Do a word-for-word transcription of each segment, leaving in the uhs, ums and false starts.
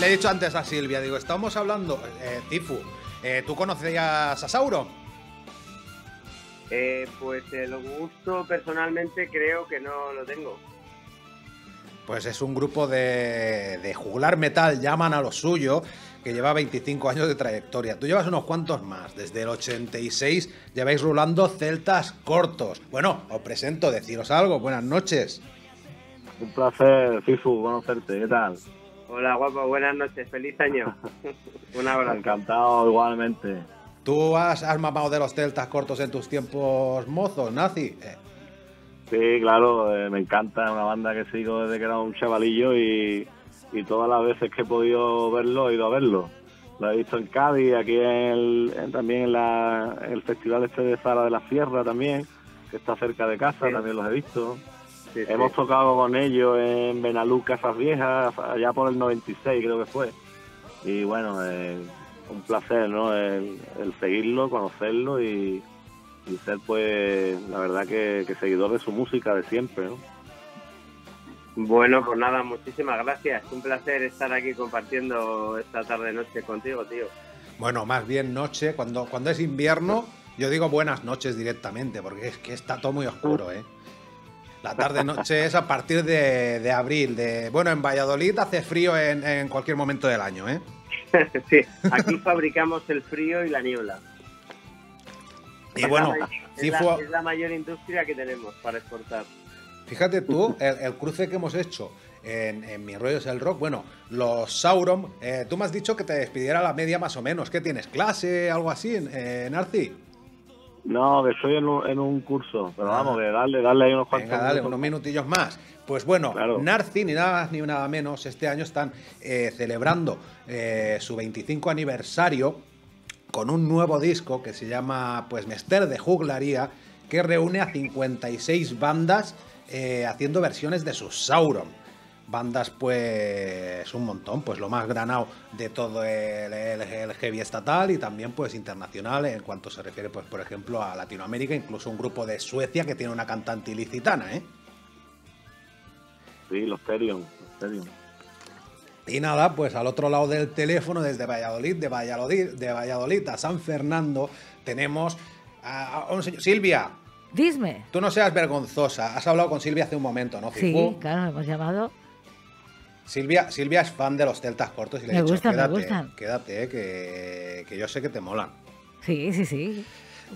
le he dicho antes a Silvia, digo, estamos hablando, eh, Cifu, eh, ¿tú conocías a Sauron? Eh, pues el gusto personalmente creo que no lo tengo. Pues es un grupo de, de juglar metal, llaman a lo suyo, que lleva veinticinco años de trayectoria. Tú llevas unos cuantos más. Desde el ochenta y seis lleváis rulando Celtas Cortos. Bueno, os presento, deciros algo. Buenas noches. Un placer, Cifu, conocerte. ¿Qué tal? Hola, guapo. Buenas noches. Feliz año. Un abrazo. Encantado, igualmente. ¿Tú has, has mamado de los Celtas Cortos en tus tiempos mozos, Nazi? Eh. Sí, claro. Eh, me encanta. Es una banda que sigo desde que era un chavalillo y... y todas las veces que he podido verlo, he ido a verlo. Lo he visto en Cádiz, aquí en el, en, también en la, el festival este de Zara de la Sierra también, que está cerca de casa, sí. También los he visto. Sí, Hemos sí. tocado con ellos en Benaluc, Casasviejas, allá por el noventa y seis creo que fue. Y bueno, eh, un placer, ¿no? El, el seguirlo, conocerlo y, y ser, pues, la verdad que, que seguidor de su música de siempre, ¿no? Bueno, pues nada, muchísimas gracias. Un placer estar aquí compartiendo esta tarde-noche contigo, tío. Bueno, más bien noche. Cuando, cuando es invierno, yo digo buenas noches directamente, porque es que está todo muy oscuro, ¿eh? La tarde-noche es a partir de, de abril. De, bueno, en Valladolid hace frío en, en cualquier momento del año, ¿eh? Sí, aquí fabricamos el frío y la niebla. Y bueno, es, si la, fue... es la mayor industria que tenemos para exportar. Fíjate tú, el, el cruce que hemos hecho en, en Mi Rollo Es El Rock. Bueno, los Sauron, eh, tú me has dicho que te despidiera a la media más o menos. ¿Qué tienes? ¿Clase? ¿Algo así, eh, Narci? No, que estoy en un, en un curso. Pero ah. vamos, que darle, darle ahí unos cuantos Venga, dale, unos minutillos más. Pues bueno, claro. Narci, ni nada más ni nada menos, este año están eh, celebrando eh, su veinticinco aniversario con un nuevo disco que se llama Pues Mester de Juglaría, que reúne a cincuenta y seis bandas... Eh, haciendo versiones de sus Sauron. Bandas, pues, un montón, pues lo más granado de todo el, el, el heavy estatal y también, pues, internacional en cuanto se refiere, pues, por ejemplo, a Latinoamérica, incluso un grupo de Suecia que tiene una cantante ilicitana, ¿eh? Sí, los Asterion, los Asterion. Y nada, pues al otro lado del teléfono, desde Valladolid, de Valladolid, de Valladolid a San Fernando, tenemos a, a un señor... Silvia. Dime. Tú no seas vergonzosa. Has hablado con Silvia hace un momento, ¿no, Cifu? Sí, claro, me hemos llamado. Silvia, Silvia es fan de los Celtas Cortos y le he dicho, gustan, quédate, me gustan. quédate, que, que yo sé que te molan. Sí, sí, sí.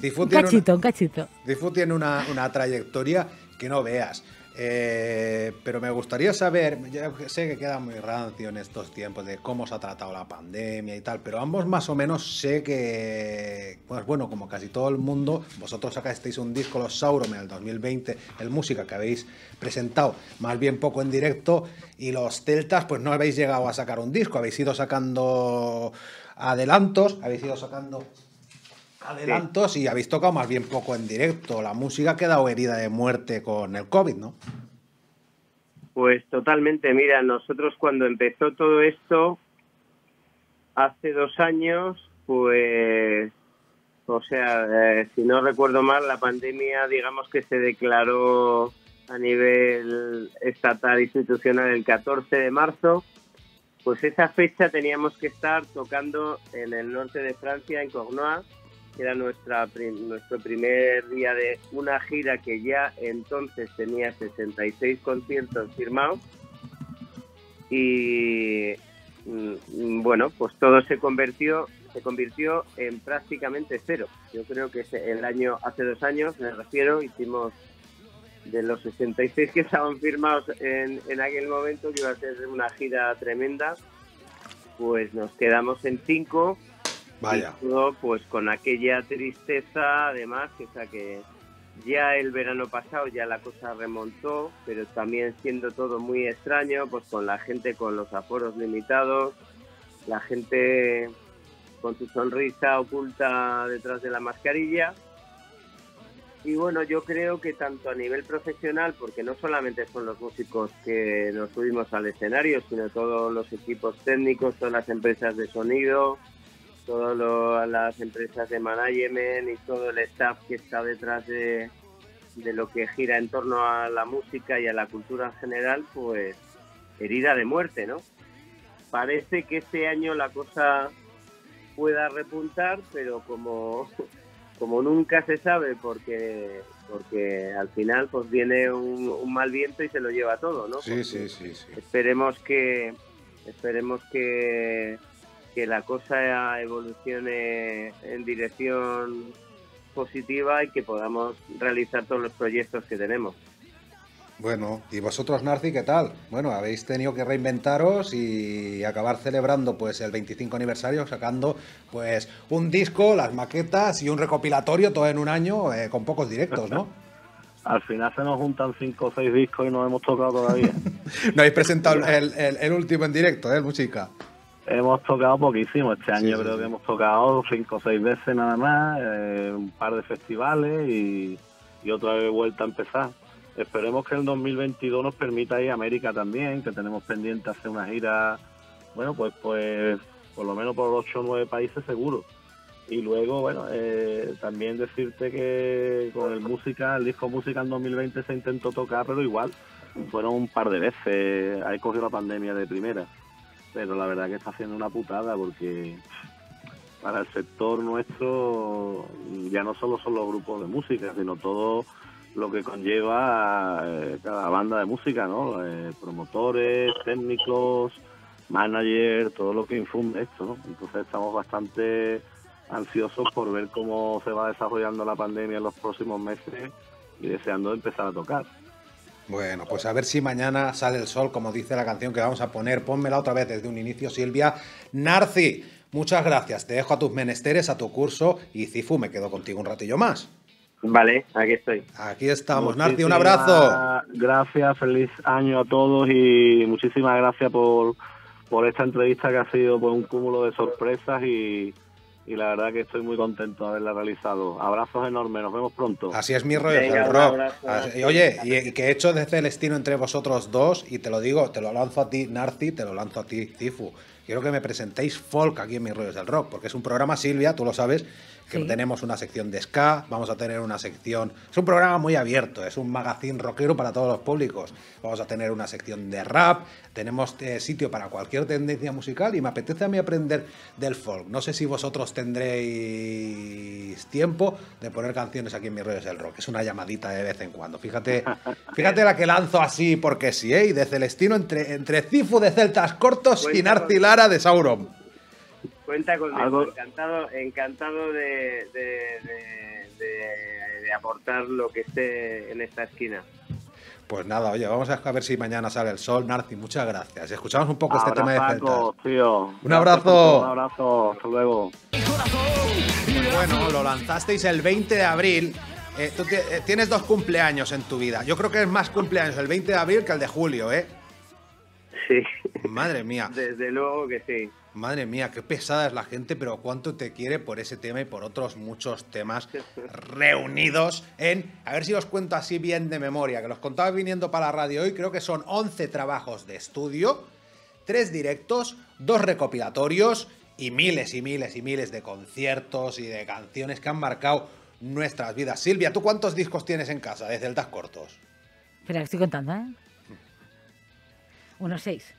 Cifu un tiene cachito, una, un cachito. Cifu tiene una, una trayectoria que no veas. Eh, pero me gustaría saber, yo sé que queda muy rancio en estos tiempos de cómo se ha tratado la pandemia y tal, pero ambos más o menos sé que, pues bueno, como casi todo el mundo, vosotros sacasteis un disco, los Sauron, en el dos mil veinte, el música que habéis presentado más bien poco en directo, y los Celtas pues no habéis llegado a sacar un disco, habéis ido sacando adelantos, habéis ido sacando... adelantos sí. Y habéis tocado más bien poco en directo. La música ha quedado herida de muerte con el COVID, ¿no? Pues totalmente. Mira, nosotros cuando empezó todo esto, hace dos años, pues, o sea, eh, si no recuerdo mal, la pandemia, digamos que se declaró a nivel estatal institucional el catorce de marzo, pues esa fecha teníamos que estar tocando en el norte de Francia, en Coruña, que era nuestra, nuestro primer día de una gira que ya entonces tenía sesenta y seis conciertos firmados. Y bueno, pues todo se convirtió, se convirtió en prácticamente cero. Yo creo que el año, hace dos años, me refiero, hicimos de los sesenta y seis que estaban firmados en, en aquel momento, que iba a ser una gira tremenda, pues nos quedamos en cinco. Vaya. Y todo, pues con aquella tristeza, además, que, o sea, que ya el verano pasado ya la cosa remontó, pero también siendo todo muy extraño, pues con la gente con los aforos limitados, la gente con su sonrisa oculta detrás de la mascarilla. Y bueno, yo creo que tanto a nivel profesional, porque no solamente son los músicos que nos subimos al escenario, sino todos los equipos técnicos, todas las empresas de sonido, todas las empresas de management y todo el staff que está detrás de, de lo que gira en torno a la música y a la cultura en general, pues herida de muerte, ¿no? parece que este año la cosa pueda repuntar, pero como, como nunca se sabe, porque porque al final pues viene un, un mal viento y se lo lleva todo, ¿no? Sí, sí, sí, sí. Esperemos que esperemos que, que la cosa evolucione en dirección positiva y que podamos realizar todos los proyectos que tenemos. Bueno, y vosotros, Narsi, ¿qué tal? Bueno, habéis tenido que reinventaros y acabar celebrando pues el veinticinco aniversario, sacando pues un disco, las maquetas y un recopilatorio, todo en un año, eh, con pocos directos, ¿no? Al final se nos juntan cinco o seis discos y no hemos tocado todavía. No habéis presentado el, el, el último en directo, ¿eh, música? Hemos tocado poquísimo este año, sí, creo sí. que hemos tocado cinco o seis veces nada más, eh, un par de festivales y, y otra vez vuelta a empezar. Esperemos que el dos mil veintidós nos permita ir a América también, que tenemos pendiente hacer una gira, bueno, pues pues por lo menos por ocho o nueve países seguro. Y luego, bueno, eh, también decirte que con el música, el disco música en dos mil veinte se intentó tocar, pero igual fueron un par de veces, ahí cogió la pandemia de primera. Pero la verdad que está haciendo una putada, porque para el sector nuestro ya no solo son los grupos de música, sino todo lo que conlleva eh, cada banda de música, ¿no? Eh, promotores, técnicos, managers, todo lo que infunde esto, ¿no? Entonces estamos bastante ansiosos por ver cómo se va desarrollando la pandemia en los próximos meses y deseando empezar a tocar. Bueno, pues a ver si mañana sale el sol, como dice la canción que vamos a poner. Pónmela otra vez desde un inicio, Silvia. Narsi, muchas gracias. Te dejo a tus menesteres, a tu curso, y Cifu, me quedo contigo un ratillo más. Vale, aquí estoy. Aquí estamos, muchísimas Narsi, un abrazo. Gracias, feliz año a todos y muchísimas gracias por, por esta entrevista, que ha sido por un cúmulo de sorpresas y, y la verdad que estoy muy contento de haberla realizado. Abrazos enormes, nos vemos pronto. Así es, mi rollo es el rock. Así, oye, y, y que he hecho de Celestino entre vosotros dos, y te lo digo, te lo lanzo a ti, Narsi, te lo lanzo a ti, Cifu. Quiero que me presentéis folk aquí en Mis Rollos del Rock, porque es un programa, Silvia, tú lo sabes, que sí. Tenemos una sección de ska, vamos a tener una sección... Es un programa muy abierto, es un magazine rockero para todos los públicos. Vamos a tener una sección de rap, tenemos eh, sitio para cualquier tendencia musical, y me apetece a mí aprender del folk. No sé si vosotros tendréis tiempo de poner canciones aquí en Mis Rollos del Rock. Es una llamadita de vez en cuando. Fíjate, fíjate la que lanzo así porque sí, ¿eh? Y de Celestino entre, entre Cifu de Celtas Cortos y Narsi Lara de Sauron. Cuenta conmigo, encantado, encantado de, de, de, de, de aportar lo que esté en esta esquina. Pues nada, oye, vamos a ver si mañana sale el sol. Narsi, muchas gracias. Escuchamos un poco abrazo, este tema de Celtas. Tío. Un abrazo. Un abrazo, hasta luego. Bueno, lo lanzasteis el veinte de abril. Eh, tú eh, tienes dos cumpleaños en tu vida. Yo creo que es más cumpleaños el veinte de abril que el de julio, ¿eh? Sí. Madre mía. Desde luego que sí. Madre mía, qué pesada es la gente, pero cuánto te quiere por ese tema y por otros muchos temas reunidos en... A ver si os cuento así bien de memoria, que los contaba viniendo para la radio hoy. Creo que son once trabajos de estudio, tres directos, dos recopilatorios y miles y miles y miles de conciertos y de canciones que han marcado nuestras vidas. Silvia, ¿tú cuántos discos tienes en casa de Celtas Cortos? Espera, que estoy contando, ¿eh? Unos seis.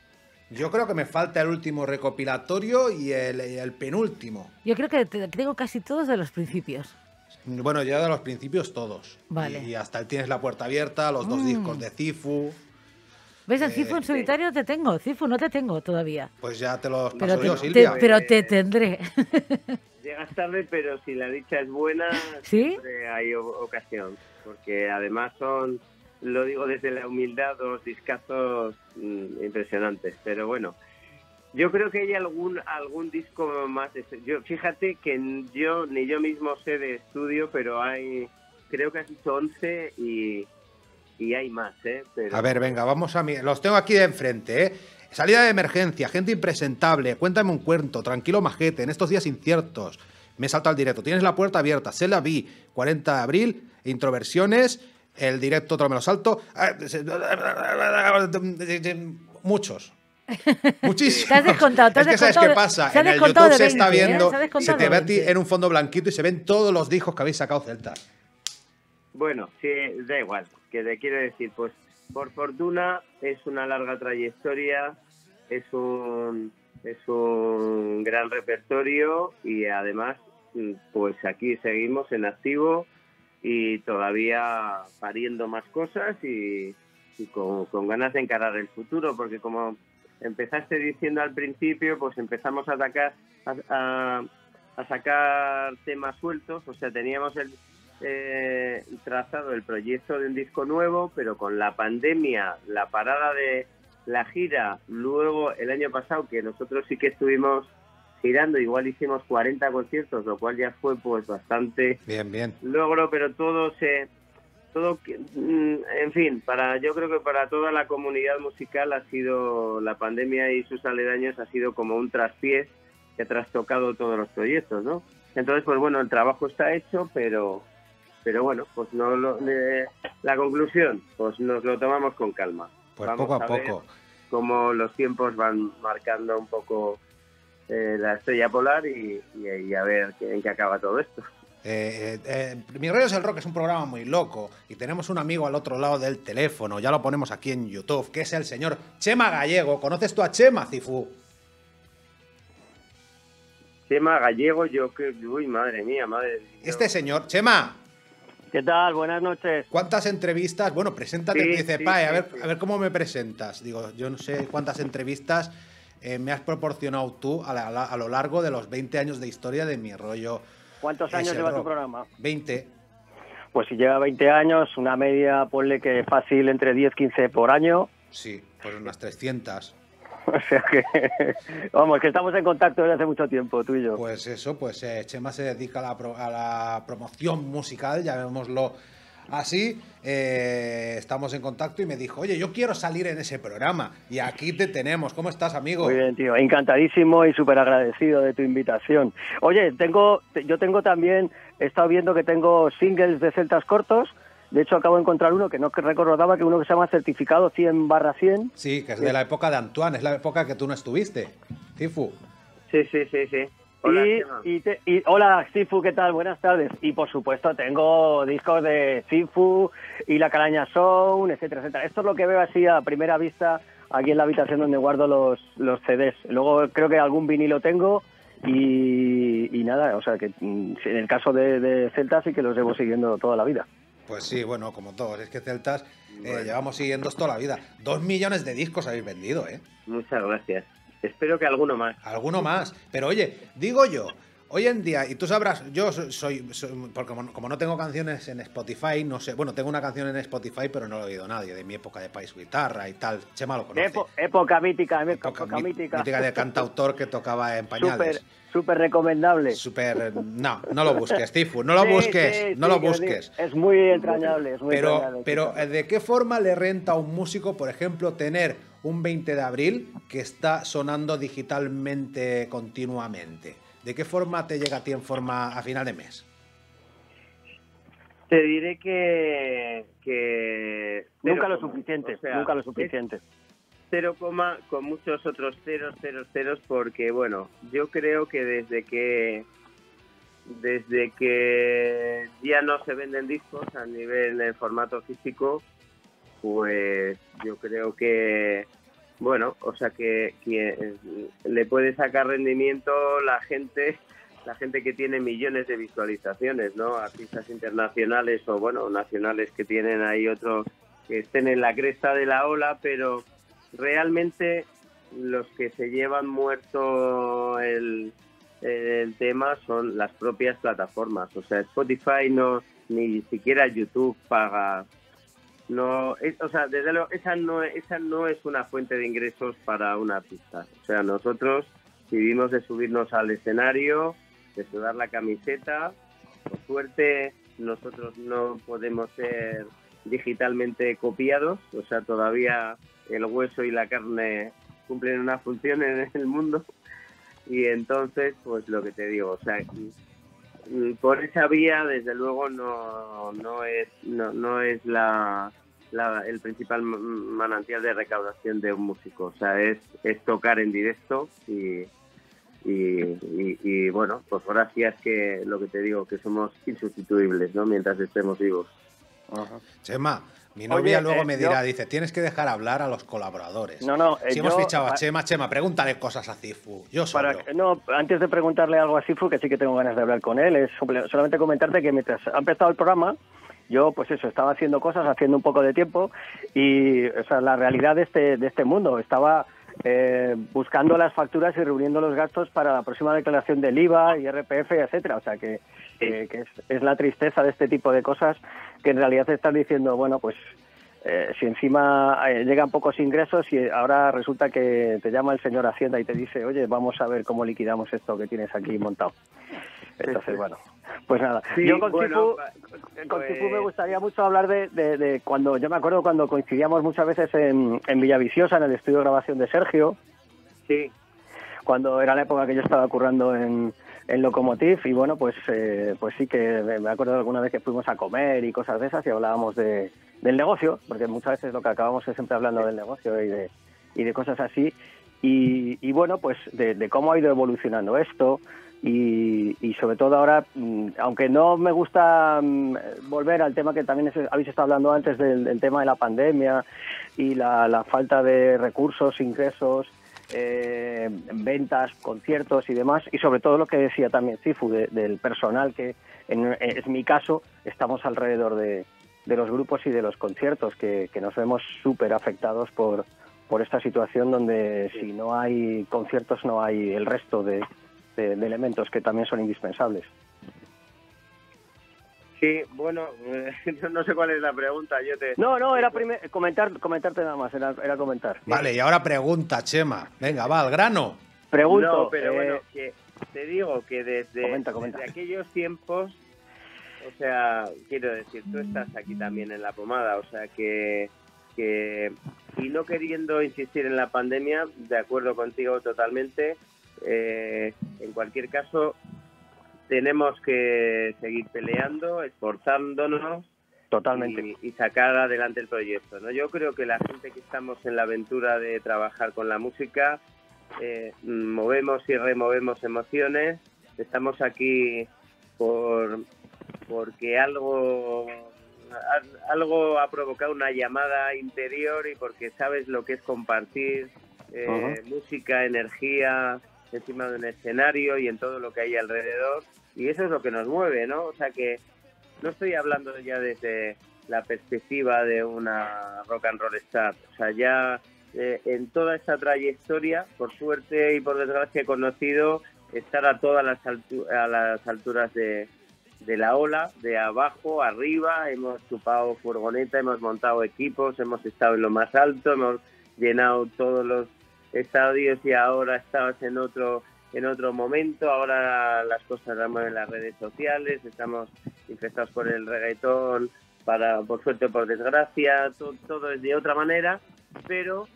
Yo creo que me falta el último recopilatorio y el, el penúltimo. Yo creo que tengo casi todos de los principios. Bueno, yo de los principios todos. Vale. Y hasta tienes la puerta abierta, los mm. dos discos de Cifu. ¿Ves? El eh, Cifu en solitario te tengo. Cifu no te tengo todavía. Pues ya te los paso yo, Silvia. Te, pero te tendré. Llegas tarde, pero si la dicha es buena, ¿sí? Siempre hay ocasión. Porque además son... Lo digo desde la humildad, dos discazos mmm, impresionantes. Pero bueno, yo creo que hay algún algún disco más. Yo, fíjate que yo ni yo mismo sé de estudio, pero hay, creo que has dicho once y, y hay más, ¿eh? Pero... A ver, venga, vamos a mirar. Los tengo aquí de enfrente, ¿eh? Salida de emergencia, gente impresentable, cuéntame un cuento, tranquilo majete, en estos días inciertos. Me salto al directo. Tienes la puerta abierta, se la vi, cuarenta de abril, introversiones... El directo otro me lo salto. Muchos. Muchísimos. Te has descontado, te has es que sabes qué pasa. En el YouTube se está viendo, se te ve a ti en un fondo blanquito y se ven todos los discos que habéis sacado Celtas. Bueno, sí, da igual. Que te quiero decir, pues por fortuna es una larga trayectoria, es un, es un gran repertorio y además pues aquí seguimos en activo y todavía pariendo más cosas y, y con, con ganas de encarar el futuro, porque como empezaste diciendo al principio, pues empezamos a atacar a, a, a sacar temas sueltos, o sea, teníamos el eh, trazado el proyecto de un disco nuevo, pero con la pandemia, la parada de la gira, luego el año pasado que nosotros sí que estuvimos girando, igual hicimos cuarenta conciertos, lo cual ya fue pues bastante bien, bien. logro, pero todo se... Todo, en fin, para yo creo que para toda la comunidad musical ha sido la pandemia y sus aledaños ha sido como un traspiés que ha trastocado todos los proyectos, ¿no? Entonces, pues bueno, el trabajo está hecho, pero pero bueno, pues no lo, eh, la conclusión, pues nos lo tomamos con calma. Pues Vamos poco a, a ver poco. Como los tiempos van marcando un poco eh, la estrella polar y, y, y a ver en qué acaba todo esto. Eh, eh, Mi Rollo Es El Rock es un programa muy loco y tenemos un amigo al otro lado del teléfono, ya lo ponemos aquí en YouTube, que es el señor Chema Gallego. ¿Conoces tú a Chema, Cifu? Chema Gallego, yo que... Uy, madre mía, madre mía. Este señor, Chema. ¿Qué tal? Buenas noches. ¿Cuántas entrevistas? Bueno, preséntate, sí, dice, sí, Pai, sí, a ver, sí. a ver cómo me presentas. Digo, yo no sé cuántas entrevistas eh, me has proporcionado tú a, la, a, la, a lo largo de los veinte años de historia de Mi Rollo. ¿Cuántos años lleva tu programa? veinte. Pues si lleva veinte años, una media, ponle que fácil, entre diez, quince por año. Sí, pues unas trescientas. O sea que, vamos, que estamos en contacto desde hace mucho tiempo, tú y yo. Pues eso, pues eh, Chema se dedica a la, pro, a la promoción musical, llamémoslo así. Eh, estamos en contacto y me dijo, oye, yo quiero salir en ese programa. Y aquí te tenemos. ¿Cómo estás, amigo? Muy bien, tío. Encantadísimo y súper agradecido de tu invitación. Oye, tengo, yo tengo también, he estado viendo que tengo singles de Celtas Cortos. De hecho, acabo de encontrar uno que no recordaba, que uno que se llama Certificado cien barra cien. Sí, que es de la época de Antoine, es la época que tú no estuviste, Cifu. Sí, sí, sí, sí. Hola, y, y, te, y hola, Cifu, ¿qué tal? Buenas tardes. Y por supuesto tengo discos de Cifu y La Calaña Sound, etcétera, etcétera. Esto es lo que veo así a primera vista aquí en la habitación donde guardo los, los C Ds. Luego creo que algún vinilo tengo y, y nada, o sea que en el caso de, de Celtas sí que los llevo siguiendo toda la vida. Pues sí, bueno, como todos, es que Celtas eh, bueno. llevamos siguiendo toda la vida. Dos millones de discos habéis vendido, ¿eh? Muchas gracias. Espero que alguno más. Alguno más. Pero oye, digo yo, hoy en día, y tú sabrás, yo soy, soy porque como, como no tengo canciones en Spotify, no sé, bueno, tengo una canción en Spotify, pero no lo ha oído nadie, de mi época de País Guitarra y tal. Chema lo conoce. Epo, época mítica, época, época mítica. Mítica de cantautor que tocaba en pañales. Súper. Súper recomendable. Súper... No, no lo busques, Cifu, no lo sí, busques, sí, no sí, lo busques. Es muy entrañable, es muy pero, entrañable. Pero, chico. ¿De qué forma le renta a un músico, por ejemplo, tener un veinte de abril que está sonando digitalmente continuamente? ¿De qué forma te llega a ti en forma a final de mes? Te diré que... que cero, nunca lo suficiente, o sea, nunca lo suficiente. Es... cero coma con muchos otros ceros, ceros, ceros, porque bueno, yo creo que desde que desde que ya no se venden discos a nivel de formato físico, pues yo creo que bueno, o sea que, que le puede sacar rendimiento la gente, la gente que tiene millones de visualizaciones, ¿no? Artistas internacionales o bueno, nacionales que tienen ahí otros que estén en la cresta de la ola, pero realmente los que se llevan muerto el, el tema son las propias plataformas. O sea, Spotify no, ni siquiera YouTube paga. No, es, o sea, desde luego, esa no, esa no es una fuente de ingresos para un artista. O sea, nosotros vivimos de subirnos al escenario, de sudar la camiseta. Por suerte, nosotros no podemos ser digitalmente copiados. O sea, todavía... el hueso y la carne cumplen una función en el mundo y entonces, pues lo que te digo, o sea, por esa vía, desde luego, no, no es, no, no es la, la, el principal manantial de recaudación de un músico, o sea, es, es tocar en directo y, y, y, y bueno, pues gracias que lo que te digo, que somos insustituibles, ¿no? Mientras estemos vivos. Ajá. Chema, Mi novia Oye, luego eh, me dirá, yo... dice, tienes que dejar hablar a los colaboradores. No, no. Eh, si hemos yo... fichado a Chema, Chema, pregúntale cosas a Cifu. Yo soy Para... No, antes de preguntarle algo a Cifu, que sí que tengo ganas de hablar con él, es solamente comentarte que mientras ha empezado el programa, yo, pues eso, estaba haciendo cosas, haciendo un poco de tiempo, y o sea, la realidad de este, de este mundo, estaba... Eh, buscando las facturas y reuniendo los gastos para la próxima declaración del I V A, I R P F, etcétera. O sea, que, eh, que es, es la tristeza de este tipo de cosas, que en realidad están diciendo, bueno, pues eh, si encima eh, llegan pocos ingresos y ahora resulta que te llama el señor Hacienda y te dice, oye, vamos a ver cómo liquidamos esto que tienes aquí montado. Entonces, bueno, pues nada. Sí, yo con bueno, Cifu, con pues... Cifu me gustaría mucho hablar de, de, de cuando, yo me acuerdo cuando coincidíamos muchas veces en, en Villaviciosa, en el estudio de grabación de Sergio. Sí. Cuando era la época que yo estaba currando en, en Locomotiv y bueno, pues eh, pues sí que me acuerdo de alguna vez que fuimos a comer y cosas de esas y hablábamos de, del negocio, porque muchas veces lo que acabamos es siempre hablando sí. del negocio y de, y de cosas así. Y, y bueno, pues de, de cómo ha ido evolucionando esto. Y, y sobre todo ahora, aunque no me gusta volver al tema que también es, habéis estado hablando antes del, del tema de la pandemia y la, la falta de recursos, ingresos, eh, ventas, conciertos y demás, y sobre todo lo que decía también Cifu de, del personal, que en, en mi caso estamos alrededor de, de los grupos y de los conciertos, que, que nos vemos súper afectados por, por esta situación donde si no hay conciertos no hay el resto de... De, de elementos que también son indispensables. Sí, bueno, no sé cuál es la pregunta. Yo te... No, no, era primer, comentar, comentarte nada más, era, era comentar. Vale, y ahora pregunta, Chema. Venga, va, al grano. Pregunto. No, pero eh... bueno, que te digo que desde, comenta, comenta. desde aquellos tiempos, o sea, quiero decir, tú estás aquí también en la pomada, o sea que... que y no queriendo insistir en la pandemia, de acuerdo contigo totalmente... Eh, en cualquier caso, tenemos que seguir peleando, esforzándonos totalmente y, y sacar adelante el proyecto, ¿no? Yo creo que la gente que estamos en la aventura de trabajar con la música, eh, movemos y removemos emociones, estamos aquí por porque algo algo ha provocado una llamada interior y porque sabes lo que es compartir eh, uh-huh. música, energía encima de un escenario y en todo lo que hay alrededor, y eso es lo que nos mueve, ¿no? O sea que no estoy hablando ya desde la perspectiva de una rock and roll star, o sea, ya eh, en toda esta trayectoria, por suerte y por desgracia he conocido estar a todas las, altu a las alturas de, de la ola, de abajo, arriba, hemos chupado furgoneta, hemos montado equipos, hemos estado en lo más alto, hemos llenado todos los estadios y ahora estabas en otro en otro momento, ahora las cosas las mueven las redes sociales, estamos infectados por el reggaetón, para por suerte o por desgracia, todo, todo es de otra manera, pero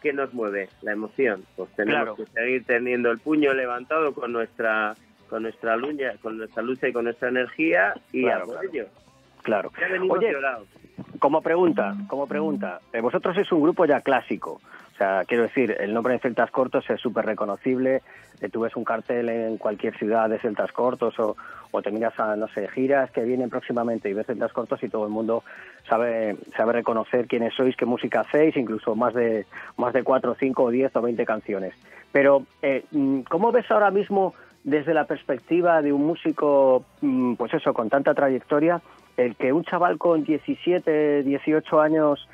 ¿qué nos mueve? La emoción. Pues tenemos claro. que seguir teniendo el puño levantado con nuestra con nuestra lucha, con nuestra lucha y con nuestra energía y claro, a por claro. ello. Claro. Ya venimos Oye, llorados. Como pregunta, como pregunta, vosotros es un grupo ya clásico. O sea, quiero decir, el nombre de Celtas Cortos es súper reconocible. Tú ves un cartel en cualquier ciudad de Celtas Cortos o, o te miras a, no sé, giras que vienen próximamente y ves Celtas Cortos y todo el mundo sabe sabe reconocer quiénes sois, qué música hacéis, incluso más de más de cuatro, cinco, diez o veinte canciones. Pero, eh, ¿cómo ves ahora mismo desde la perspectiva de un músico, pues eso, con tanta trayectoria, el que un chaval con diecisiete, dieciocho años...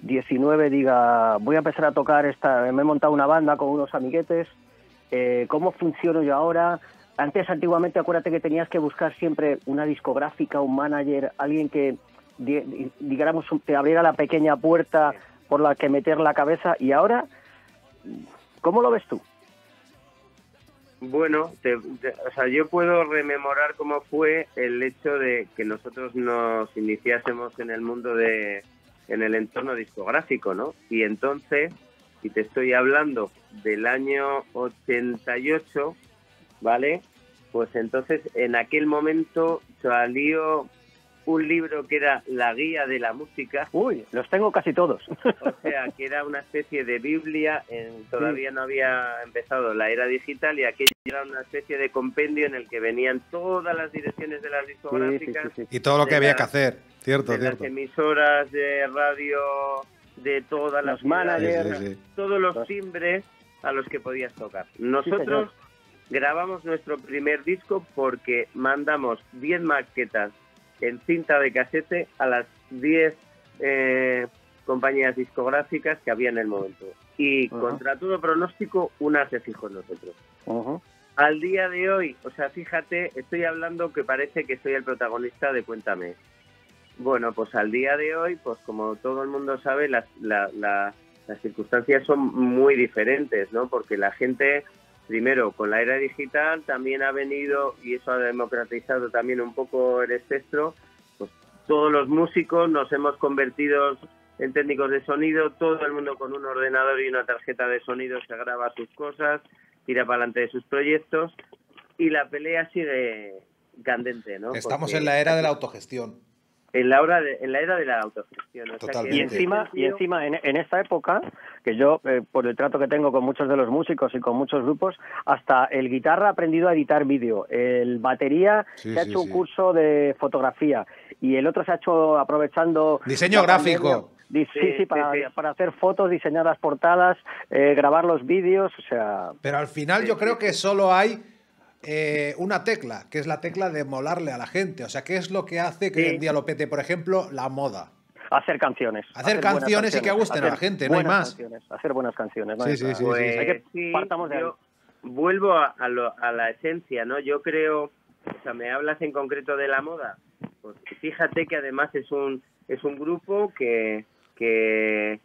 diecinueve diga, voy a empezar a tocar esta, me he montado una banda con unos amiguetes, eh, ¿cómo funciono yo ahora? Antes, antiguamente, acuérdate que tenías que buscar siempre una discográfica, un manager, alguien que, digamos, te abriera la pequeña puerta por la que meter la cabeza, y ahora, ¿cómo lo ves tú? Bueno, te, te, o sea, yo puedo rememorar cómo fue el hecho de que nosotros nos iniciásemos en el mundo de... en el entorno discográfico, ¿no? Y entonces, si te estoy hablando del año ochenta y ocho, ¿vale? Pues entonces, en aquel momento salió un libro que era La Guía de la Música. ¡Uy! Los tengo casi todos. O sea, que era una especie de Biblia, en, todavía sí. no había empezado la era digital, y aquello era una especie de compendio en el que venían todas las direcciones de las discográficas. Sí, sí, sí, sí. Y todo lo que había que hacer. cierto, de cierto. Las emisoras de radio, de todas las managers, sí, sí, sí. todos los timbres a los que podías tocar. Nosotros sí, grabamos nuestro primer disco porque mandamos diez maquetas en cinta de casete a las diez eh, compañías discográficas que había en el momento. Y uh-huh. contra todo pronóstico, una se fijó en nosotros. Uh-huh. Al día de hoy, o sea, fíjate, estoy hablando que parece que soy el protagonista de Cuéntame. Bueno, pues al día de hoy, pues como todo el mundo sabe, las, la, la, las circunstancias son muy diferentes, ¿no? Porque la gente, primero, con la era digital también ha venido, y eso ha democratizado también un poco el espectro, pues todos los músicos nos hemos convertido en técnicos de sonido, todo el mundo con un ordenador y una tarjeta de sonido se graba sus cosas, tira para adelante de sus proyectos, y la pelea sigue candente, ¿no? Estamos Porque en la era de la autogestión. En la, hora de, en la era de la autogestión. O sea, y encima, y encima en, en esta época, que yo, eh, por el trato que tengo con muchos de los músicos y con muchos grupos, hasta el guitarra ha aprendido a editar vídeo, el batería sí, se ha sí, hecho sí. un curso de fotografía y el otro se ha hecho aprovechando... Diseño gráfico. Pandemia, sí, sí, sí, para, sí, sí, para hacer fotos, diseñar las portadas, eh, grabar los vídeos, o sea... Pero al final sí, yo sí. creo que solo hay... Eh, una tecla, que es la tecla de molarle a la gente. O sea, ¿qué es lo que hace que sí. hoy en día lo pete, por ejemplo, la moda? Hacer canciones. Hacer, hacer canciones, canciones y que gusten a la gente, no hay más. Hacer buenas canciones. ¿No? Sí, sí, sí, pues, sí, sí. Hay que sí, partamos de yo ahí. Vuelvo a, a, lo, a la esencia, ¿no? Yo creo, o sea, me hablas en concreto de la moda. Pues fíjate que además es un es un grupo que... que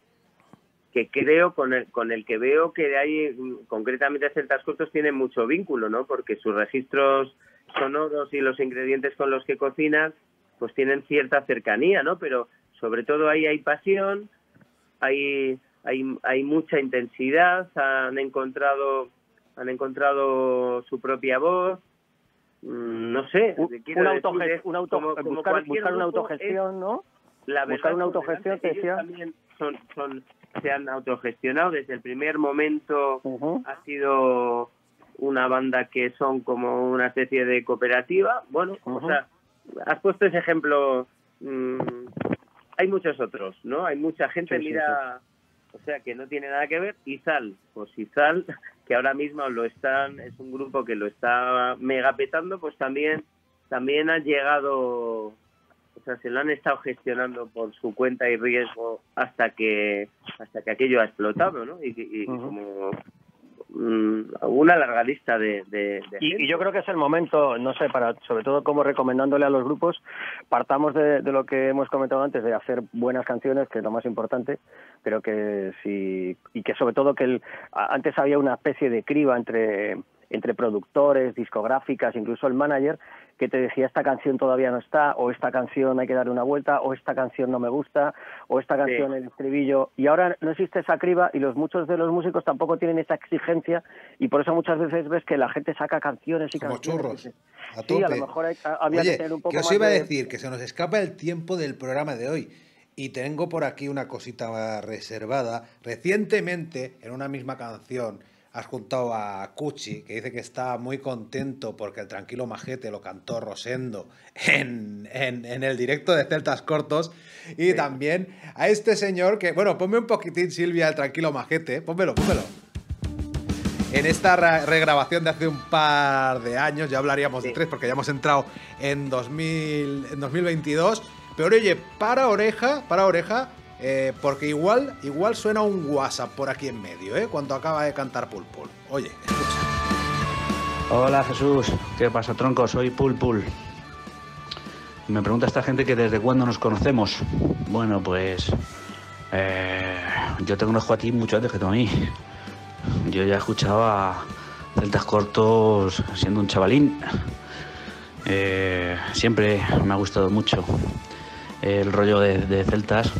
que creo, con el, con el que veo que hay, concretamente Celtas Cortos tiene mucho vínculo, ¿no? Porque sus registros sonoros y los ingredientes con los que cocinan, pues tienen cierta cercanía, ¿no? Pero sobre todo ahí hay pasión, hay, hay, hay mucha intensidad, han encontrado, han encontrado su propia voz, no sé. Una autogestión, una auto, como, como buscar, buscar una autogestión, ¿no? La verdad, buscar una autogestión que decía... también son... son se han autogestionado desde el primer momento. Uh-huh. Ha sido una banda que son como una especie de cooperativa. Bueno, uh-huh. o sea, has puesto ese ejemplo. Mmm, hay muchos otros, ¿no? Hay mucha gente, sí, mira, sí, sí. o sea, que no tiene nada que ver. Izal, pues Izal, que ahora mismo lo están, es un grupo que lo está megapetando, pues también, también han llegado... O sea, se lo han estado gestionando por su cuenta y riesgo hasta que hasta que aquello ha explotado, ¿no? Y, y, uh-huh. y como um, una larga lista de, de, de y, y yo creo que es el momento, no sé, para sobre todo como recomendándole a los grupos, partamos de, de lo que hemos comentado antes, de hacer buenas canciones, que es lo más importante, pero que sí, y que sobre todo que el, antes había una especie de criba entre... entre productores, discográficas, incluso el manager, que te decía esta canción todavía no está, o esta canción hay que darle una vuelta, o esta canción no me gusta, o esta canción sí. el estribillo. Y ahora no existe esa criba y los muchos de los músicos tampoco tienen esa exigencia y por eso muchas veces ves que la gente saca canciones y como canciones. Como churros, a tope. Sí, a lo mejor hay, a, había Oye, que tener un poco más... Oye, que os iba de... a decir que se nos escapa el tiempo del programa de hoy. Y tengo por aquí una cosita reservada. Recientemente, en una misma canción... Has juntado a Cuchi, que dice que está muy contento porque el tranquilo majete lo cantó Rosendo en, en, en el directo de Celtas Cortos. Y sí. también a este señor que... Bueno, ponme un poquitín, Silvia, el tranquilo majete. Pónmelo, pónmelo. En esta re regrabación de hace un par de años, ya hablaríamos sí. de tres porque ya hemos entrado en, dos mil, en dos mil veintidós. Pero oye, para oreja, para oreja... Eh, porque igual, igual suena un WhatsApp por aquí en medio, ¿eh? Cuando acaba de cantar Pulpul. Oye, escucha. Hola, Jesús. ¿Qué pasa, tronco? Soy Pulpul. Me pregunta esta gente que desde cuándo nos conocemos. Bueno, pues... Eh, yo te conozco a ti mucho antes que tú a mí. Yo ya escuchaba Celtas Cortos siendo un chavalín. Eh, siempre me ha gustado mucho el rollo de, de Celtas.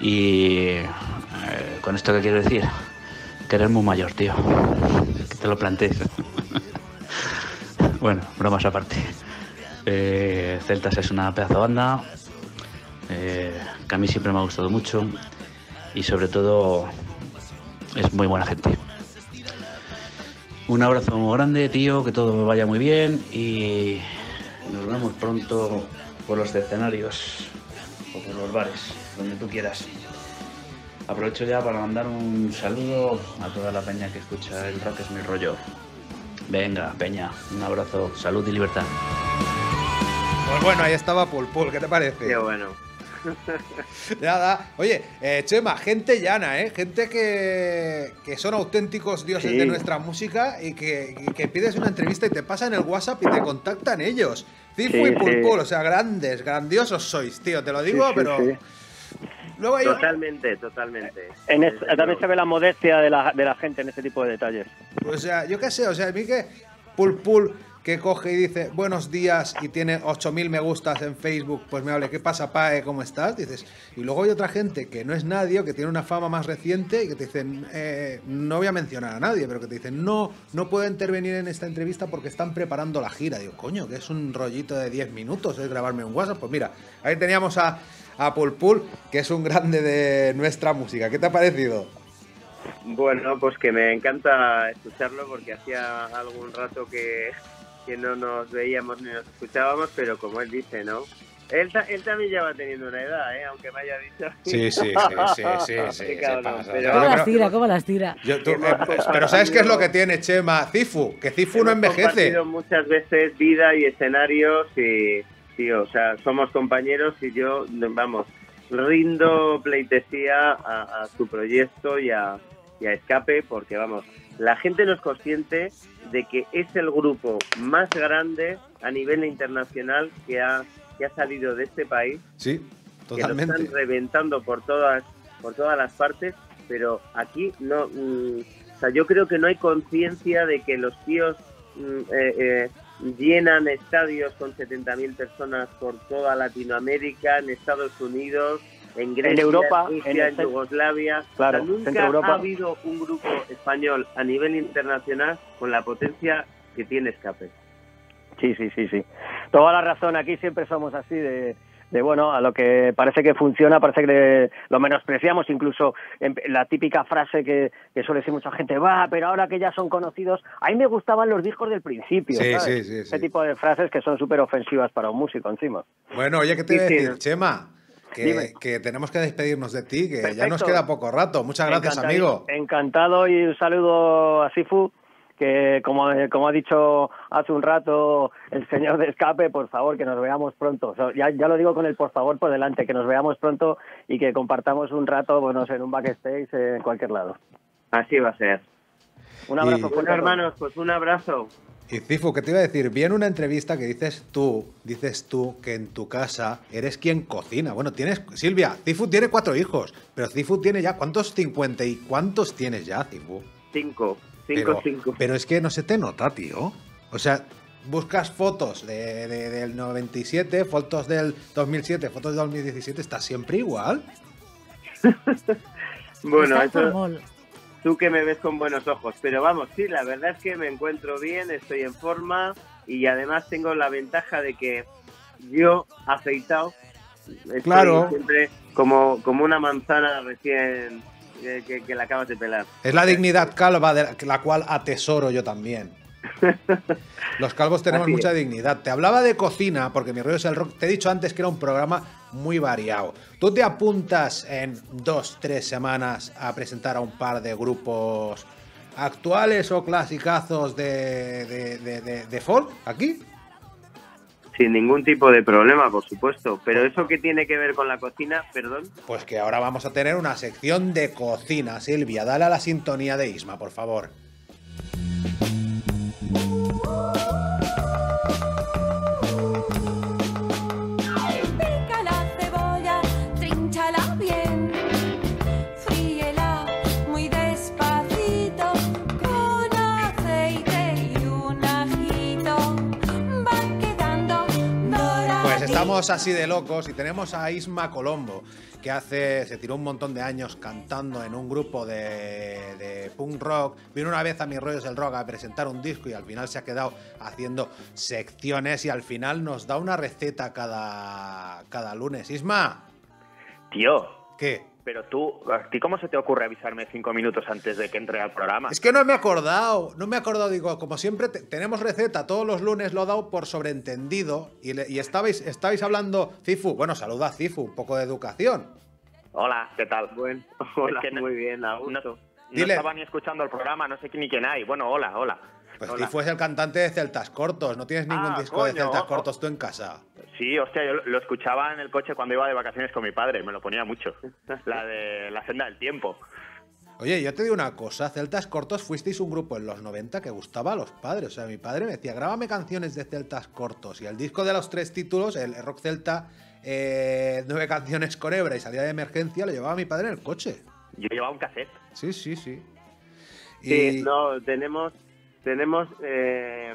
Y eh, con esto que quiero decir, que eres muy mayor, tío, que te lo plantees. Bueno, bromas aparte. Eh, Celtas es una pedazo de banda, eh, que a mí siempre me ha gustado mucho y sobre todo es muy buena gente. Un abrazo muy grande, tío, que todo vaya muy bien y nos vemos pronto por los escenarios. los bares, donde tú quieras. Aprovecho ya para mandar un saludo a toda la peña que escucha el rock es mi rollo. Venga, peña, un abrazo, salud y libertad. Pues bueno, ahí estaba Pulpul, ¿qué te parece? Qué bueno. Nada, oye, eh, Chema, gente llana, ¿eh? Gente que, que son auténticos dioses sí. de nuestra música y que, que, que pides una entrevista y te pasan el WhatsApp y te contactan ellos. Cifu sí, y Pulpul, sí. o sea, grandes, grandiosos sois, tío, te lo digo, sí, sí, pero... Sí. Luego hay... Totalmente, totalmente. En es, también se ve la modestia de la, de la gente en este tipo de detalles. O sea, yo qué sé, o sea, a mí que Pulpul... que coge y dice, buenos días, y tiene ocho mil me gustas en Facebook, pues me hable, ¿qué pasa, pae? ¿Cómo estás? Dices, y luego hay otra gente que no es nadie, o que tiene una fama más reciente, y que te dicen, eh, no voy a mencionar a nadie, pero que te dicen, no, no puedo intervenir en esta entrevista porque están preparando la gira. Digo, coño, que es un rollito de diez minutos, ¿eh? Grabarme un WhatsApp. Pues mira, ahí teníamos a, a Pulpul, que es un grande de nuestra música. ¿Qué te ha parecido? Bueno, pues que me encanta escucharlo, porque hacía algún rato que... que no nos veíamos ni nos escuchábamos, pero como él dice, ¿no? Él, él también ya va teniendo una edad, ¿eh? Aunque me haya dicho... Sí, sí, sí, sí, sí, sí cabrón, se pasa. Pero... ¿Cómo las tira? ¿Cómo las tira? Yo, tú, eh, pero ¿sabes qué es lo que tiene, Chema? Cifu, que Cifu no envejece. Hemos compartido muchas veces vida y escenarios y, tío, o sea, somos compañeros y yo, vamos, rindo pleitesía a, a su proyecto y a, y a Escape, porque, vamos... La gente no es consciente de que es el grupo más grande a nivel internacional que ha, que ha salido de este país. Sí, totalmente. Que lo están reventando por todas, por todas las partes, pero aquí no... Mm, o sea, yo creo que no hay conciencia de que los tíos mm, eh, eh, llenan estadios con setenta mil personas por toda Latinoamérica, en Estados Unidos... En Grecia, en Europa, en, Rusia, en, en Yugoslavia, claro, o sea, nunca Europa. Ha habido un grupo español a nivel internacional con la potencia que tiene Escape. Sí, sí, sí, sí. Toda la razón, aquí siempre somos así de... de bueno, a lo que parece que funciona, parece que le, lo menospreciamos, incluso en la típica frase que, que suele decir mucha gente, va, pero ahora que ya son conocidos, a mí me gustaban los discos del principio, sí, ¿sabes? Sí, sí, sí. Ese tipo de frases que son súper ofensivas para un músico encima. Bueno, oye, ¿qué te sí, voy a decir, sí, Chema? Que, que tenemos que despedirnos de ti, que perfecto. Ya nos queda poco rato. Muchas gracias, amigo. Encantado y un saludo a Cifu, que como, como ha dicho hace un rato el señor de Escape, por favor, que nos veamos pronto. O sea, ya, ya lo digo con el por favor por delante, que nos veamos pronto y que compartamos un rato, bueno, en un backstage, en cualquier lado. Así va a ser. Un abrazo. Y... Bueno, hermanos, pues un abrazo. Y Cifu, ¿qué te iba a decir? Vi en una entrevista que dices tú, dices tú que en tu casa eres quien cocina. Bueno, tienes... Silvia, Cifu tiene cuatro hijos, pero Cifu tiene ya... ¿Cuántos cincuenta y cuántos tienes ya, Cifu? Cinco, cinco, pero, cinco. Pero es que no se te nota, tío. O sea, buscas fotos de, de, del noventa y siete, fotos del dos mil siete, fotos del dos mil diecisiete, ¿estás siempre igual? Bueno, eso... Tú que me ves con buenos ojos, pero vamos, sí, la verdad es que me encuentro bien, estoy en forma y además tengo la ventaja de que yo, afeitado, estoy claro. siempre como, como una manzana recién eh, que, que la acabas de pelar. Es la dignidad calva, de la, la cual atesoro yo también. Los calvos tenemos mucha dignidad. Te hablaba de cocina, porque Mi Rollo Es El Rock, te he dicho antes que era un programa... muy variado. ¿Tú te apuntas en dos, tres semanas a presentar a un par de grupos actuales o clasicazos de, de, de, de, de folk aquí? Sin ningún tipo de problema, por supuesto. ¿Pero eso qué tiene que ver con la cocina? Perdón. Pues que ahora vamos a tener una sección de cocina, Silvia. Dale a la sintonía de Isma, por favor. Estamos así de locos y tenemos a Isma Colombo, que hace se tiró un montón de años cantando en un grupo de, de punk rock. Vino una vez a Mi Rollo Es El Rock a presentar un disco y al final se ha quedado haciendo secciones y al final nos da una receta cada, cada lunes. Isma. Tío. ¿Qué? Pero tú, ¿a ti cómo se te ocurre avisarme cinco minutos antes de que entre al programa? Es que no me he acordado, no me he acordado. Digo, como siempre, te, tenemos receta. Todos los lunes lo he dado por sobreentendido. Y, le, y estabais, estabais hablando, Cifu. Bueno, saluda a Cifu, un poco de educación. Hola, ¿qué tal? Bueno, hola, es que no, muy bien, a gusto. No, no estaba ni escuchando el programa, no sé ni quién hay. Bueno, hola, hola. Pues hola. Cifu es el cantante de Celtas Cortos. No tienes ningún ah, disco coño, de Celtas ojo. Cortos tú en casa. Sí, hostia, yo lo escuchaba en el coche cuando iba de vacaciones con mi padre, me lo ponía mucho. La de La Senda del Tiempo. Oye, yo te digo una cosa, Celtas Cortos fuisteis un grupo en los noventa que gustaba a los padres. O sea, mi padre me decía, grábame canciones de Celtas Cortos. Y el disco de los tres títulos, el rock celta, eh, nueve canciones con hebra y salida de emergencia, lo llevaba mi padre en el coche. Yo llevaba un cassette. Sí, sí, sí. Y... sí, no, tenemos... tenemos eh...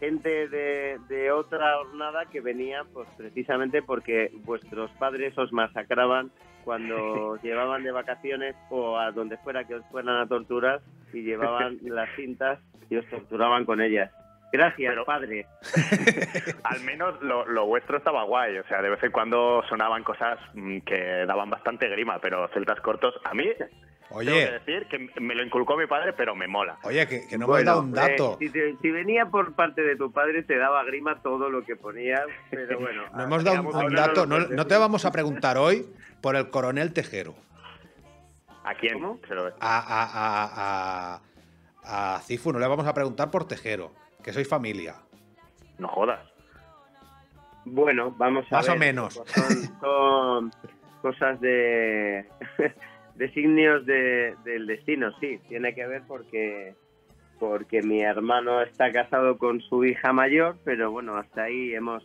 gente de, de otra hornada que venía pues precisamente porque vuestros padres os masacraban cuando os llevaban de vacaciones o a donde fuera que os fueran a torturar y llevaban las cintas y os torturaban con ellas. Gracias, pero, padre. Al menos lo, lo vuestro estaba guay. O sea, de vez en cuando sonaban cosas que daban bastante grima, pero Celtas Cortos a mí... Oye, tengo que decir que me lo inculcó mi padre, pero me mola. Oye, que, que no bueno, me da un dato. Eh, si, te, si venía por parte de tu padre, te daba grima todo lo que ponía, pero bueno. No hemos dado un, un dato. No, no te vamos a preguntar hoy por el coronel Tejero. ¿A quién? ¿Cómo? A, a, a, a, a Cifu, no le vamos a preguntar por Tejero, que sois familia. No jodas. Bueno, vamos a Más ver. Más o menos. Son, son cosas de... designios de, del destino, sí, tiene que ver porque porque mi hermano está casado con su hija mayor, pero bueno, hasta ahí hemos...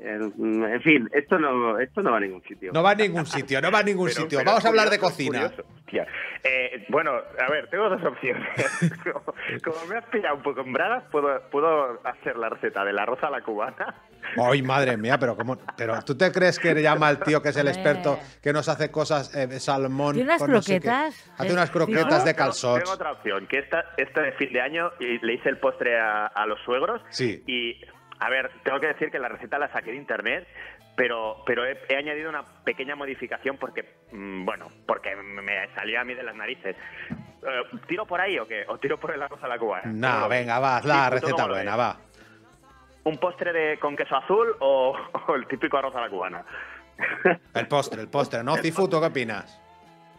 En, en fin, esto no esto no va a ningún sitio. No va a ningún sitio, no va a ningún pero, sitio. Pero Vamos a hablar de cocina. Eh, bueno, a ver, tengo dos opciones. Como, como me has pillado un poco en bragas, puedo, puedo hacer la receta de la rosa a la cubana. Ay, madre mía, pero cómo, pero ¿tú te crees que le llama al tío que es el experto que nos hace cosas eh, salmón? ¿Tiene unas croquetas? No sé hace unas croquetas no, de calzón. Tengo otra opción, que esta, esta de fin de año y le hice el postre a, a los suegros. Sí. Y... a ver, tengo que decir que la receta la saqué de internet, pero pero he, he añadido una pequeña modificación porque, mmm, bueno, porque me salía a mí de las narices. Eh, ¿Tiro por ahí o qué? ¿O tiro por el arroz a la cubana? No, no venga, va, la sí, receta buena, ves. va. ¿Un postre de con queso azul o, o el típico arroz a la cubana? El postre, el postre, ¿no? Cifu, ¿tú qué opinas?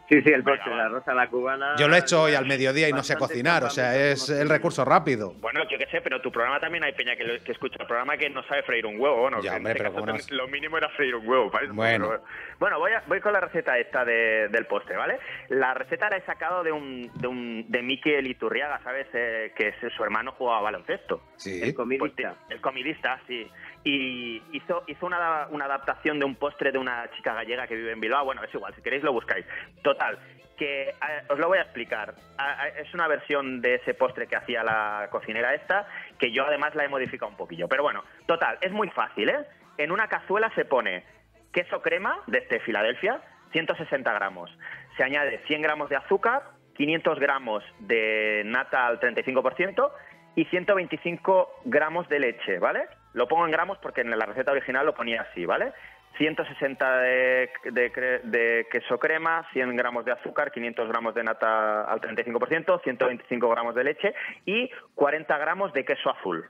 Sí, sí, el postre, la rosa, la cubana... Yo lo he hecho hoy al mediodía y no sé cocinar, o sea, es el recurso rápido. Bueno, yo qué sé, pero tu programa también hay peña que, lo, que escucha el programa que no sabe freír un huevo, ¿no? Ya, hombre, pero como no es... Lo mínimo era freír un huevo, ¿vale? Bueno, bueno voy, a, voy con la receta esta de, del postre, ¿vale? La receta la he sacado de un de, un, de Mikel Iturriaga, ¿sabes? Eh, que es, su hermano jugaba baloncesto. Sí. El comidista. Pues, el comidista, sí. Y hizo, hizo una, una adaptación de un postre de una chica gallega que vive en Bilbao. Bueno, es igual, si queréis lo buscáis. Total, que a, os lo voy a explicar. A, a, es una versión de ese postre que hacía la cocinera esta, que yo además la he modificado un poquillo. Pero bueno, total, es muy fácil, ¿eh? En una cazuela se pone queso crema, desde Filadelfia, ciento sesenta gramos. Se añade cien gramos de azúcar, quinientos gramos de nata al treinta y cinco por ciento y ciento veinticinco gramos de leche, ¿vale? Lo pongo en gramos porque en la receta original lo ponía así, ¿vale? ciento sesenta de, de, de queso crema, cien gramos de azúcar, quinientos gramos de nata al treinta y cinco por ciento, ciento veinticinco gramos de leche y cuarenta gramos de queso azul,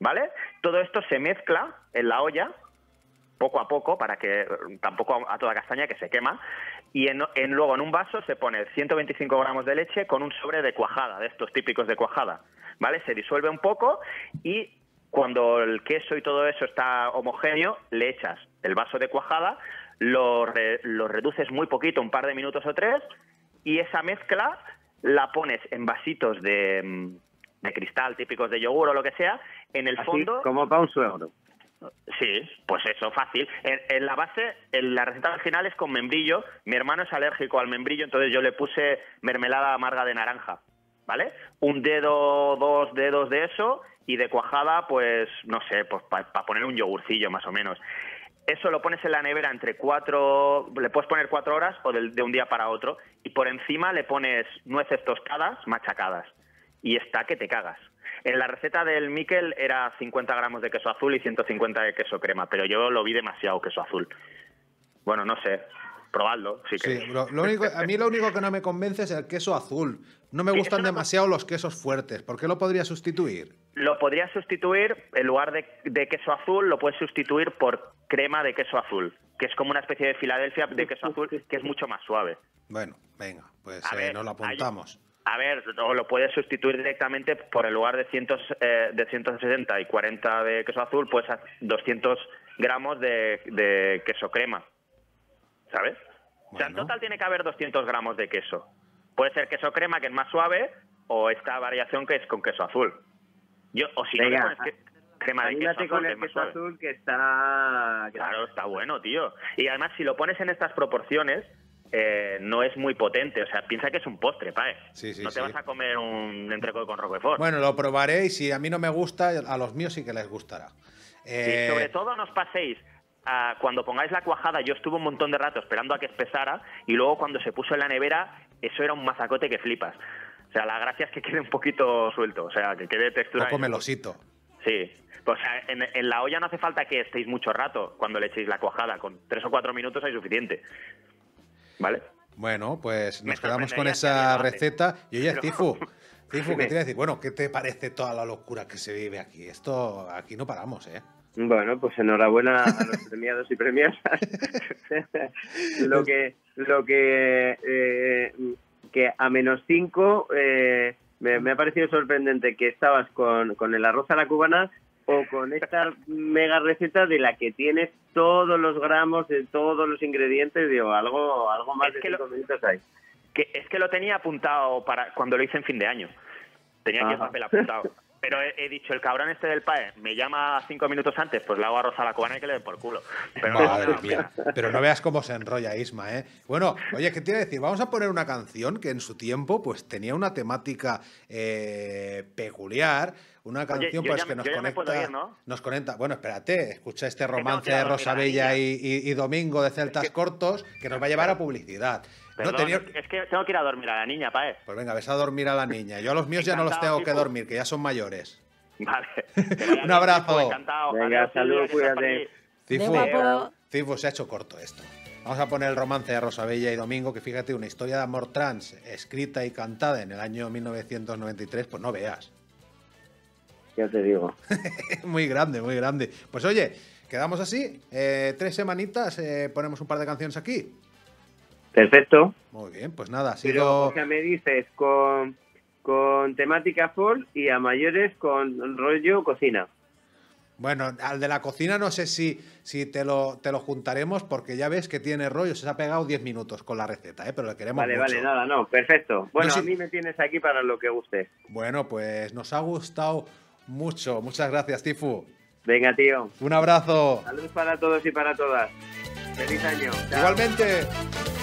¿vale? Todo esto se mezcla en la olla poco a poco para que tampoco a toda castaña que se quema y en, en, luego en un vaso se pone ciento veinticinco gramos de leche con un sobre de cuajada, de estos típicos de cuajada, ¿vale? Se disuelve un poco y... cuando el queso y todo eso está homogéneo, le echas el vaso de cuajada, lo, re, lo reduces muy poquito, un par de minutos o tres, y esa mezcla la pones en vasitos de, de cristal, típicos de yogur o lo que sea, en el Así fondo... como para un suegro. Sí, pues eso, fácil. En, en la base, en la receta original es con membrillo. Mi hermano es alérgico al membrillo, entonces yo le puse mermelada amarga de naranja, ¿vale? Un dedo, dos dedos de eso... y de cuajada, pues, no sé, pues para pa poner un yogurcillo más o menos. Eso lo pones en la nevera entre cuatro... le puedes poner cuatro horas o de, de un día para otro. Y por encima le pones nueces tostadas machacadas. Y está que te cagas. En la receta del Mikel era cincuenta gramos de queso azul y ciento cincuenta de queso crema. Pero yo lo vi demasiado queso azul. Bueno, no sé. probadlo. Sí, que... sí lo, lo único, a mí lo único que no me convence es el queso azul. No me gustan demasiado los quesos fuertes. ¿Por qué lo podría sustituir? Lo podría sustituir, en lugar de, de queso azul, lo puedes sustituir por crema de queso azul, que es como una especie de Filadelfia de queso azul, que es mucho más suave. Bueno, venga, pues eh, ver, nos lo apuntamos. Hay... A ver, o lo puedes sustituir directamente por, el lugar de, ciento sesenta y cuarenta de queso azul, pues doscientos gramos de, de queso crema, ¿sabes? Bueno. O sea, en total tiene que haber doscientos gramos de queso. Puede ser queso crema, que es más suave, o esta variación que es con queso azul. Yo, o si Venga. no le pones crema de queso azul, con el que queso azul que está... Claro, está bueno, tío. Y además, si lo pones en estas proporciones... Eh, no es muy potente, o sea, piensa que es un postre, pae. Sí, sí, no te sí. vas a comer un entrecot con Roquefort. Bueno, lo probaré y si a mí no me gusta, a los míos sí que les gustará. Eh... Sí, sobre todo no os paséis, a, cuando pongáis la cuajada, yo estuve un montón de rato esperando a que espesara y luego cuando se puso en la nevera, eso era un mazacote que flipas. O sea, la gracia es que quede un poquito suelto, o sea, que quede textura... Un poco melosito. Sí, pues en, en la olla no hace falta que estéis mucho rato cuando le echéis la cuajada, con tres o cuatro minutos es suficiente. ¿Vale? Bueno, pues nos quedamos con esa receta. Y oye, Pero... Cifu, Cifu, ¿qué te iba a decir? Bueno, ¿qué te parece toda la locura que se vive aquí? Esto, aquí no paramos, ¿eh? Bueno, pues enhorabuena a los premiados y premiadas. Lo que, lo que, eh, que a menos cinco eh, me, me ha parecido sorprendente que estabas con, con el arroz a la cubana o con esta mega receta de la que tienes todos los gramos de todos los ingredientes, digo, algo algo más es de que cinco lo, minutos hay. Que, es que lo tenía apuntado para cuando lo hice en fin de año. Tenía aquí el papel apuntado. Pero he, he dicho, el cabrón este del P A E me llama cinco minutos antes, pues le hago arroz a la cubana y que le den por culo. Pero, Madre no, mía. Pero no veas cómo se enrolla Isma, ¿eh? Bueno, oye, ¿qué te iba a decir? Vamos a poner una canción que en su tiempo pues tenía una temática eh, peculiar, una canción oye, pues, ya, que nos conecta, ir, ¿no? nos conecta... Bueno, espérate, escucha este romance de Rosabella y, y, y Domingo de Celtas es que... Cortos que nos va a llevar a publicidad. Perdón, no tenía... Es que tengo que ir a dormir a la niña, pae. Pues venga, ves a dormir a la niña. Yo a los míos ya no los tengo tipo... que dormir, que ya son mayores. Vale. Un abrazo. Venga, saludos, cuídate. Cifu, Cifu, se ha hecho corto esto. Vamos a poner el romance de Rosabella y Domingo, que fíjate, una historia de amor trans escrita y cantada en el año mil novecientos noventa y tres, pues no veas. Ya te digo. Muy grande, muy grande. Pues oye, quedamos así. Eh, tres semanitas, eh, ponemos un par de canciones aquí. Perfecto. Muy bien, pues nada, ha sido... Pero, o sea, me dices con, con temática folk y a mayores con rollo cocina. Bueno, al de la cocina no sé si, si te, lo, te lo juntaremos porque ya ves que tiene rollo, se ha pegado diez minutos con la receta, ¿eh? Pero le queremos Vale, mucho. Vale, nada, no, perfecto. Bueno, no, sí. A mí me tienes aquí para lo que guste. Bueno, pues nos ha gustado mucho. Muchas gracias, Cifu. Venga, tío. Un abrazo. Saludos para todos y para todas. Feliz año. Chao. Igualmente.